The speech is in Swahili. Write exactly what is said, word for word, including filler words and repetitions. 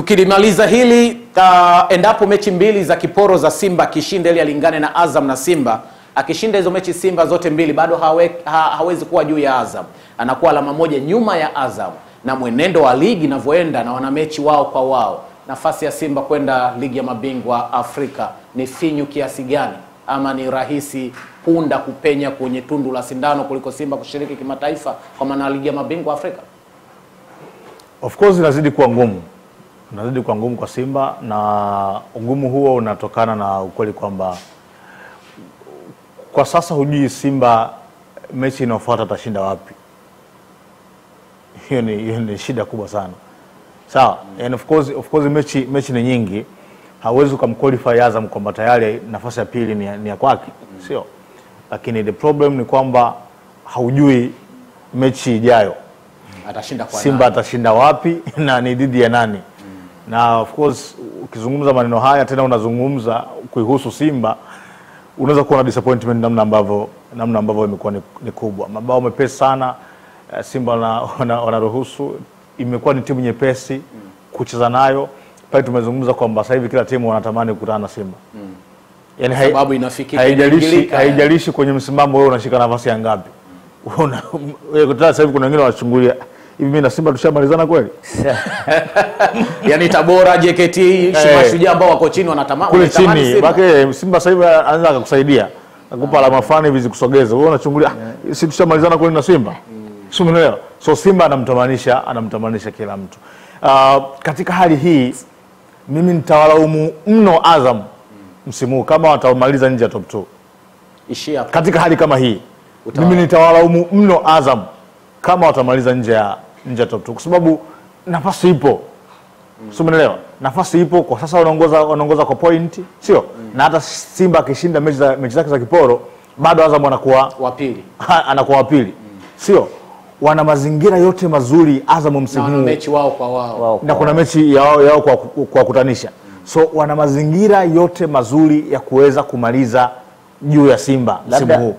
Tukilimaliza hili, uh, endapo mechi mbili za kiporo za Simba kishinde ili alingane na Azam na Simba, akishinda hizo mechi Simba zote mbili bado hawe, ha, hawezi kuwa juu ya Azam. Anakuwa alama moja nyuma ya Azam, na mwenendo wa ligi inavyoenda na wana mechi wao kwa wao, nafasi ya Simba kwenda ligi ya mabingwa Afrika ni finyu kiasi gani, ama ni rahisi punda kupenya kwenye tundu la sindano kuliko Simba kushiriki kimataifa kwa maana ligi ya mabingwa Afrika? Of course inazidi kuwa ngumu. Inazidi kuwa ngumu kwa Simba, na ngumu huo unatokana na ukweli kwamba kwa sasa hujui Simba mechi inayofuata atashinda wapi. Hiyo ni, hiyo ni shida kubwa sana. Sawa, and of course of course mechi mechi ni nyingi. Hawezi kumqualify Azam kwamba tayari nafasi ya pili ni, ni ya kwake, sio? Lakini the problem ni kwamba haujui mechi ijayo atashinda kwa Simba nani, atashinda wapi na ni dhidi ya nani. Mm. Na of course ukizungumza maneno haya tena unazungumza kuihusu Simba, unaweza kuwa na disappointment namna ambavyo namna ambavyo imekuwa ni, ni kubwa. Mabao mepesi sana Simba na wanaruhusu, imekuwa ni timu nyepesi mm. kucheza nayo. Pale tumezungumza kwamba sasa hivi kila timu wanatamani kukutana na Simba. Mm. Yaani sababu inafikia haijalishi haijalishi kwenye msimamo wewe unashika nafasi ya ngapi. Una wewe kutana sasa hivi kuna wengine wanachungulia hivi mimi na Simba tushamalizana kweli? Yaani Tabora, J K T, Mashujaa ambao wako chini wanatamani kule chini. Baki Simba sasa hivi anaweza akakusaidia. Akupa alama fulani hivi zikusogeze. Wewe unachungulia si tushamalizana kweli na Simba? Sio unaelewa. So Simba anamtamanisha, anamtamanisha kila mtu. Uh, katika hali hii mimi nitawalaumu mno Azam msimu kama watamaliza nje ya top mbili. Ishia katika hali kama hii. Mimi nitawalaumu mno Azam kama watamaliza nje ya nje ya top mbili kwa sababu nafasi ipo. Mm. Sio umeelewa? Nafasi ipo kwa sasa, wanaongoza wanaongoza kwa pointi, sio? Mm. Na hata Simba akishinda mechi za mechi zake za kiporo bado Azam anakuwa wa pili. Anakuwa wa pili. Mm. Sio? Wana mazingira yote mazuri Azam msimu huu. Na mechi wao kwa wao. Wao kwa na kuna mechi yao yao kwa kwa kutanisha. Mm. So wana mazingira yote mazuri ya kuweza kumaliza juu ya Simba msimu huu.